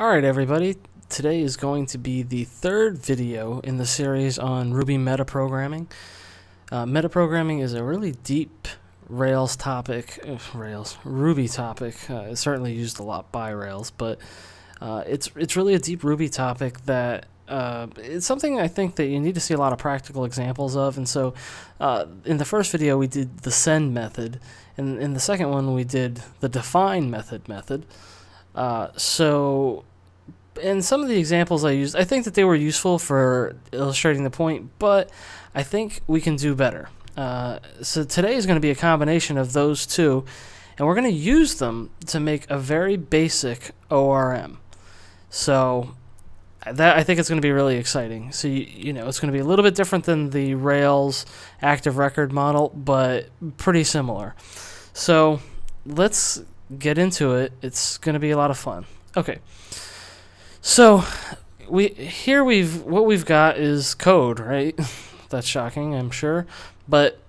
Alright everybody, today is going to be the third video in the series on Ruby metaprogramming. Metaprogramming is a really deep Rails topic, Ruby topic. It's certainly used a lot by Rails, but it's really a deep Ruby topic that it's something I think that you need to see a lot of practical examples of. And so in the first video we did the send method, and in the second one we did the define method. So and some of the examples I used, I think that they were useful for illustrating the point, but I think we can do better. So today is going to be a combination of those two, and we're going to use them to make a very basic ORM. So that, I think it's going to be really exciting. So you know it's going to be a little bit different than the Rails Active Record model, but pretty similar. So let's get into it. It's going to be a lot of fun. Okay. So what we've got is code, right? That's shocking, I'm sure. But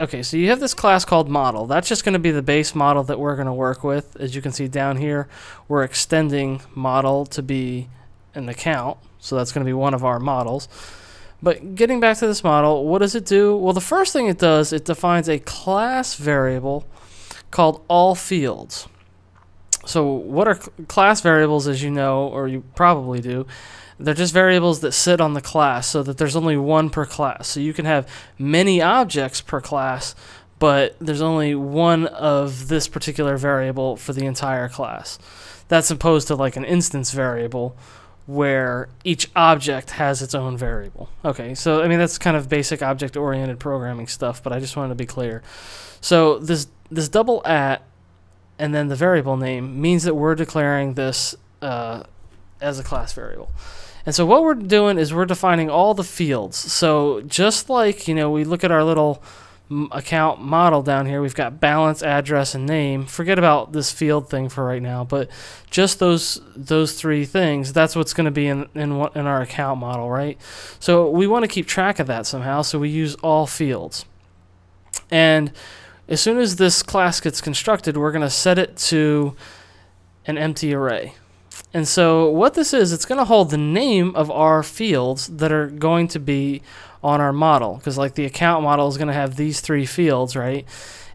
okay, so you have this class called model. That's just going to be the base model that we're going to work with. As you can see down here, we're extending model to be an account, so that's going to be one of our models. But getting back to this model, what does it do? Well, the first thing it does, it defines a class variable called all fields. So what are class variables, as you know, or you probably do? They're just variables that sit on the class, so that there's only one per class. So you can have many objects per class, but there's only one of this particular variable for the entire class. That's opposed to like an instance variable where each object has its own variable. Okay, so I mean that's kind of basic object-oriented programming stuff, but I just wanted to be clear. So this double at and then the variable name means that we're declaring this as a class variable. And so what we're doing is we're defining all the fields. So just like, you know, we look at our little account model down here, we've got balance, address, and name. Forget about this field thing for right now, but just those three things, that's what's going to be in our account model, right? So we want to keep track of that somehow, so we use all fields. And as soon as this class gets constructed, we're going to set it to an empty array. And so what this is, it's going to hold the name of our fields that are going to be on our model, because like the account model is going to have these three fields, right?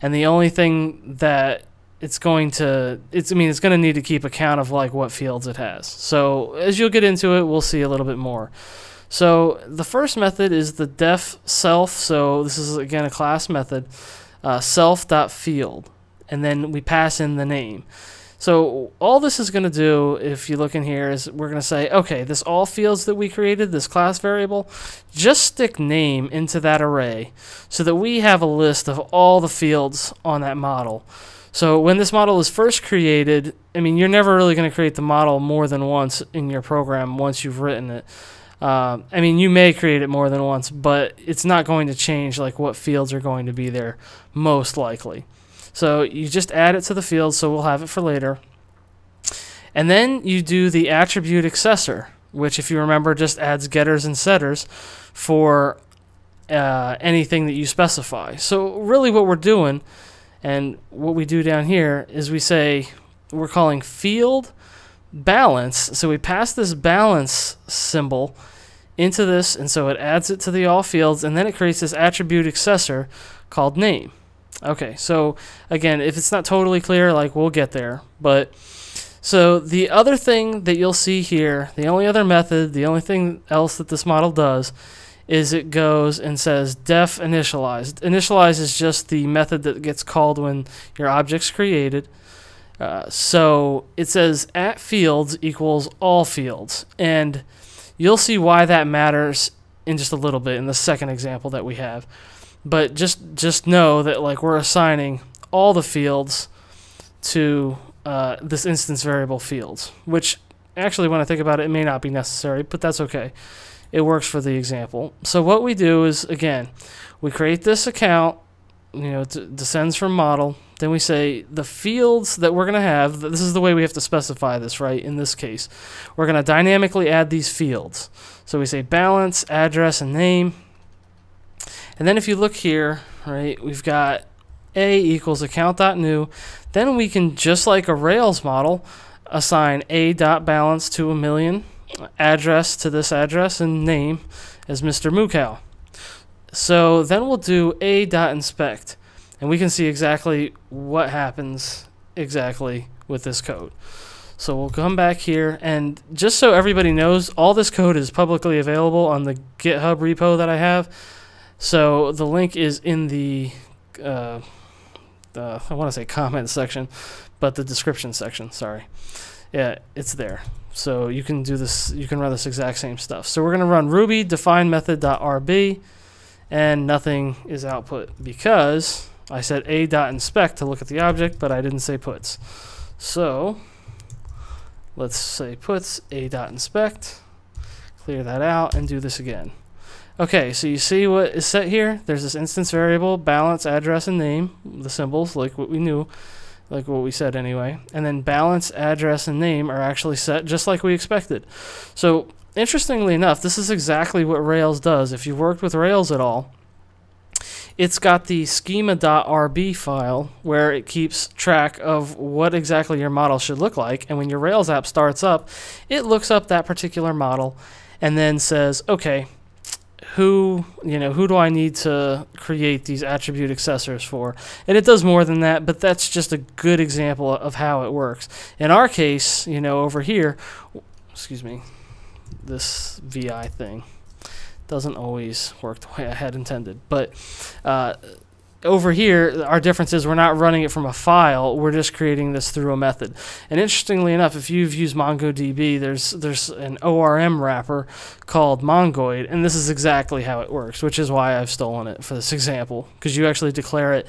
And the only thing that it's going to need to keep account of like what fields it has. So as you'll get into it, we'll see a little bit more. So the first method is the def self. So this is again a class method, self.field, and then we pass in the name. So all this is going to do, if you look in here, is we're going to say, okay, this all fields that we created, this class variable, just stick name into that array so that we have a list of all the fields on that model. So when this model is first created, I mean, you're never really going to create the model more than once in your program once you've written it. I mean, you may create it more than once, but it's not going to change like what fields are going to be there most likely. So you just add it to the field, so we'll have it for later. And then you do the attribute accessor, which if you remember just adds getters and setters for anything that you specify. So really what we're doing and what we do down here is we say we're calling field balance. So we pass this balance symbol into this, and so it adds it to the all fields, and then it creates this attribute accessor called name. Okay, so again, if it's not totally clear, like we'll get there. But so the other thing that you'll see here, the only other method, the only thing else that this model does is it goes and says def initialized. Initialize is just the method that gets called when your object's created. So it says at fields equals all fields, and you'll see why that matters in just a little bit in the second example that we have. But just know that like we're assigning all the fields to this instance variable fields, which actually when I think about it, it may not be necessary, but that's okay. It works for the example. So what we do is, again, we create this account, you know, it descends from model. Then we say the fields that we're going to have, this is the way we have to specify this, right? In this case, we're going to dynamically add these fields. So we say balance, address, and name. And then if you look here, right, we've got a equals account.new. Then we can, just like a Rails model, assign a.balance to 1,000,000, address to this address, and name as Mr. Mukal. So then we'll do a.inspect, and we can see exactly what happens exactly with this code. So we'll come back here, and just so everybody knows, all this code is publicly available on the GitHub repo that I have. So the link is in the I want to say comment section, but the description section, sorry. Yeah, it's there. So you can do this, you can run this exact same stuff. So we're going to run Ruby define_method.rb, and nothing is output because I said a.inspect to look at the object, but I didn't say puts. So let's say puts a.inspect, clear that out, and do this again. Okay, so you see what is set here? There's this instance variable, balance, address, and name, the symbols, like what we knew, like what we said anyway. And then balance, address, and name are actually set just like we expected. So interestingly enough, this is exactly what Rails does. If you've worked with Rails at all, it's got the schema.rb file where it keeps track of what exactly your model should look like. And when your Rails app starts up, it looks up that particular model and then says, okay, who do I need to create these attribute accessors for? And it does more than that, but that's just a good example of how it works. In our case, you know, over here, excuse me, this VI thing doesn't always work the way I had intended, but over here, our difference is we're not running it from a file, we're just creating this through a method. And interestingly enough, if you've used MongoDB, there's an ORM wrapper called Mongoid, and this is exactly how it works, which is why I've stolen it for this example, because you actually declare it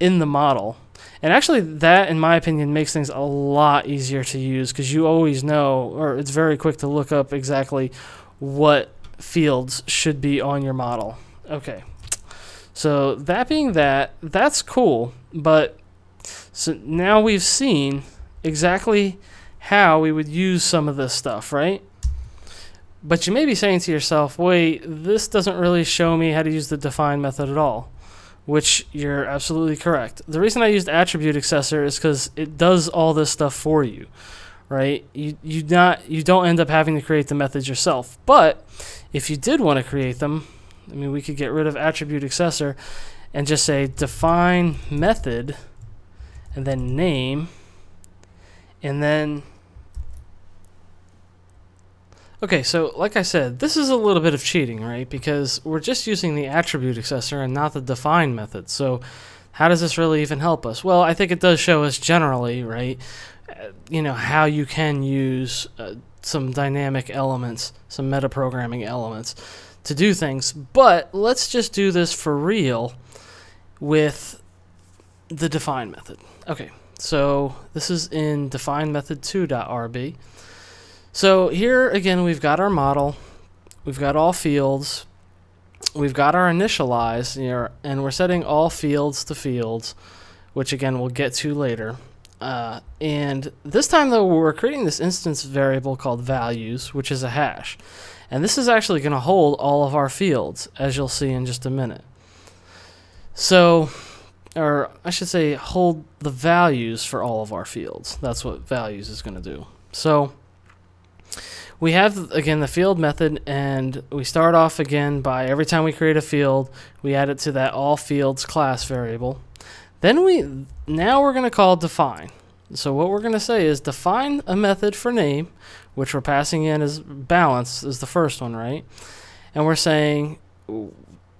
in the model. And actually that, in my opinion, makes things a lot easier to use, because you always know, or it's very quick to look up exactly what fields should be on your model. Okay. So that being that, that's cool, but so now we've seen exactly how we would use some of this stuff, right? But you may be saying to yourself, wait, this doesn't really show me how to use the define method at all, which you're absolutely correct. The reason I used attribute accessor is because it does all this stuff for you, right? You don't end up having to create the methods yourself, but if you did want to create them, I mean, we could get rid of attribute accessor and just say define method and then name, and then okay, so like I said, this is a little bit of cheating, right? Because we're just using the attribute accessor and not the define method. So how does this really even help us? Well, I think it does show us generally, right, you know, how you can use some dynamic elements, some metaprogramming elements to do things, but let's just do this for real with the define method. Okay, so this is in define method2.rb. So here again, we've got our model, we've got all fields, we've got our initialize here, and we're setting all fields to fields, which again we'll get to later. And this time though, we're creating this instance variable called values, which is a hash. And this is actually going to hold all of our fields, as you'll see in just a minute. So, or I should say hold the values for all of our fields. That's what values is going to do. So we have, again, the field method, and we start off again by every time we create a field, we add it to that all fields class variable. Then now we're going to call define. So what we're going to say is define a method for name, which we're passing in as balance is the first one, right? And we're saying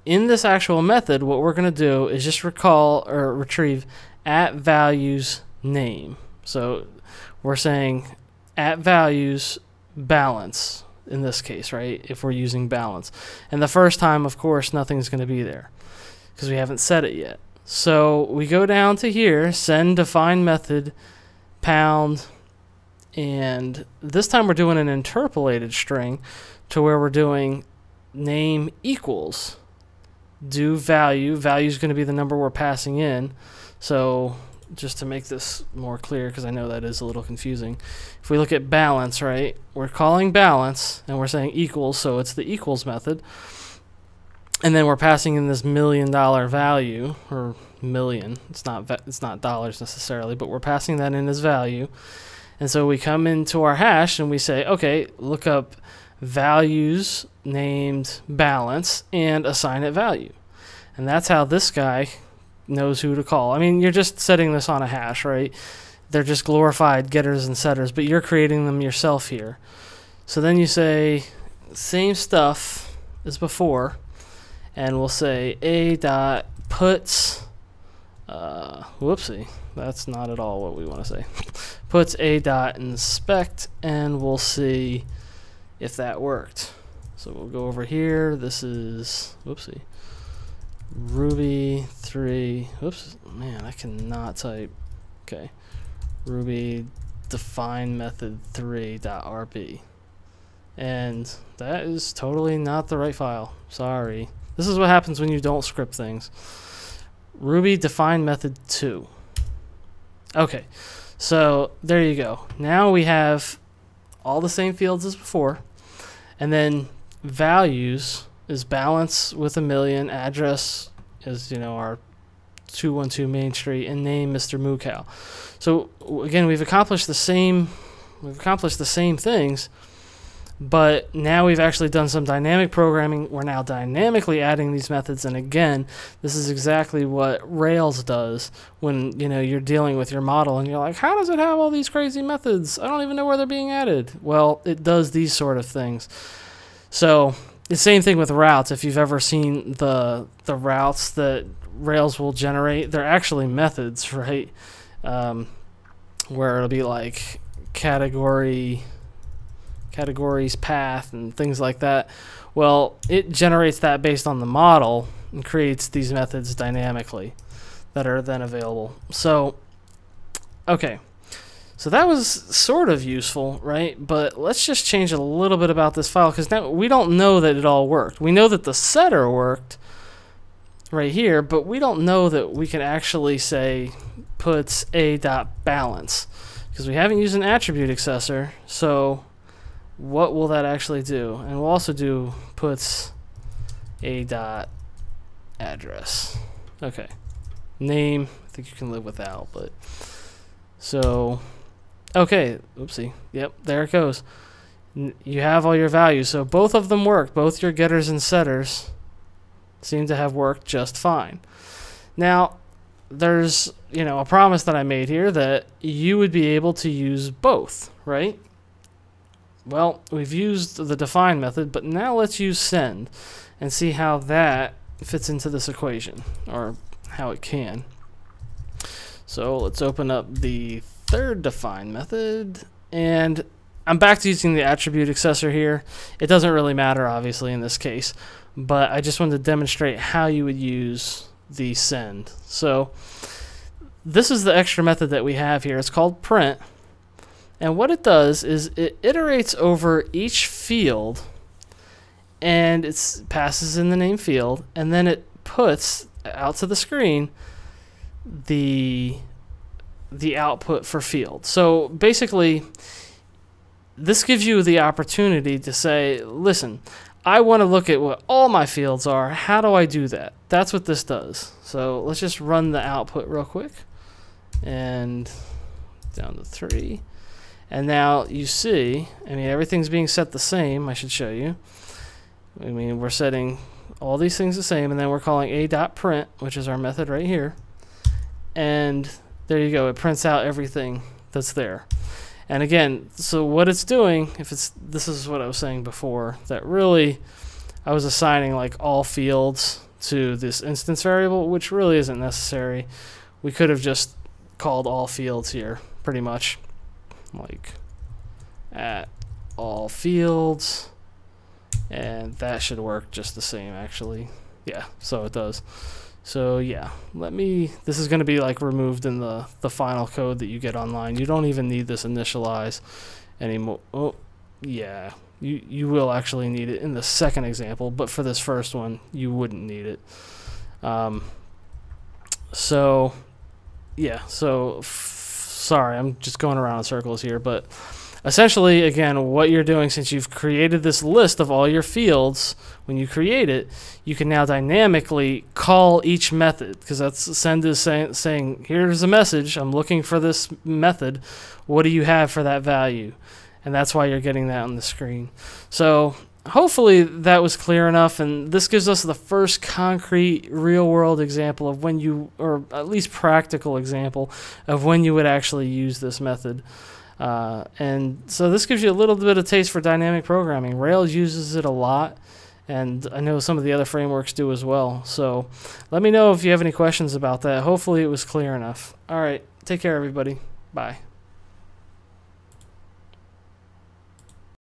in this actual method, what we're going to do is just recall or retrieve at values name. So we're saying at values balance in this case, right? If we're using balance. And the first time, of course, nothing's going to be there because we haven't set it yet. So we go down to here, send define method, pound, and this time we're doing an interpolated string to where we're doing name equals do value. Value is going to be the number we're passing in. So just to make this more clear, because I know that is a little confusing, if we look at balance, right, we're calling balance and we're saying equals, so it's the equals method. And then we're passing in this $1,000,000 value, or million, it's not dollars necessarily, but we're passing that in as value. And so we come into our hash and we say, okay, look up values named balance and assign it value. And that's how this guy knows who to call. I mean, you're just setting this on a hash, right? They're just glorified getters and setters, but you're creating them yourself here. So then you say same stuff as before, and we'll say a dot puts whoopsie, that's not at all what we want to say. Puts a dot inspect, and we'll see if that worked. So we'll go over here. This is whoopsie Ruby 3. Whoops, man, I cannot type. Okay, Ruby define method 3.rb, and that is totally not the right file. Sorry. This is what happens when you don't script things. Ruby define method 2. Okay, so there you go. Now we have all the same fields as before, and then values is balance with a million, address is, you know, our 212 Main Street, and name Mr. Moo Cow. So again, we've accomplished the same things, but now we've actually done some dynamic programming. We're now dynamically adding these methods, and again, this is exactly what Rails does when, you know, you're dealing with your model and you're like, how does it have all these crazy methods? I don't even know where they're being added. Well, it does these sort of things. So the same thing with routes. If you've ever seen the routes that Rails will generate, they're actually methods, right? Where it'll be like categories, path, and things like that. Well, it generates that based on the model and creates these methods dynamically that are then available. So, okay. So that was sort of useful, right? But let's just change a little bit about this file, because now we don't know that it all worked. We know that the setter worked right here, but we don't know that we can actually say puts a.balance, because we haven't used an attribute accessor. So what will that actually do? And we'll also do puts a.address. Okay, name, I think you can live without, but so okay, oopsie, yep, there it goes. You have all your values, so both of them work. Both your getters and setters seem to have worked just fine. Now, there's, you know, a promise that I made here that you would be able to use both, right? Well, we've used the define method, but now let's use send and see how that fits into this equation, or how it can. So let's open up the third define method, and I'm back to using the attribute accessor here. It doesn't really matter, obviously, in this case, but I just wanted to demonstrate how you would use the send. So this is the extra method that we have here. It's called print, and what it does is it iterates over each field, and it passes in the name field, and then it puts out to the screen the output for field. So basically, this gives you the opportunity to say, listen, I want to look at what all my fields are. How do I do that? That's what this does. So let's just run the output real quick, and down to 3. And now you see, I mean, everything's being set the same. I should show you. I mean, we're setting all these things the same, and then we're calling a.print, which is our method right here. And there you go. It prints out everything that's there. And again, so what it's doing, if it's, this is what I was saying before, that really I was assigning like all fields to this instance variable, which really isn't necessary. We could have just called all fields here, pretty much, like at all fields, and that should work just the same, actually. Yeah, so it does. So yeah, let me, this is going to be like removed in the final code that you get online. You don't even need this initialize anymore. Oh yeah, you will actually need it in the second example, but for this first one you wouldn't need it. So yeah, so sorry, I'm just going around in circles here, but essentially, again, what you're doing, since you've created this list of all your fields, when you create it, you can now dynamically call each method, because that's send is saying, here's a message, I'm looking for this method, what do you have for that value? And that's why you're getting that on the screen. So hopefully that was clear enough, and this gives us the first concrete real-world example of when you, or at least practical example, of when you would actually use this method. And so this gives you a little bit of taste for dynamic programming. Rails uses it a lot, and I know some of the other frameworks do as well. So let me know if you have any questions about that. Hopefully it was clear enough. All right, take care, everybody. Bye.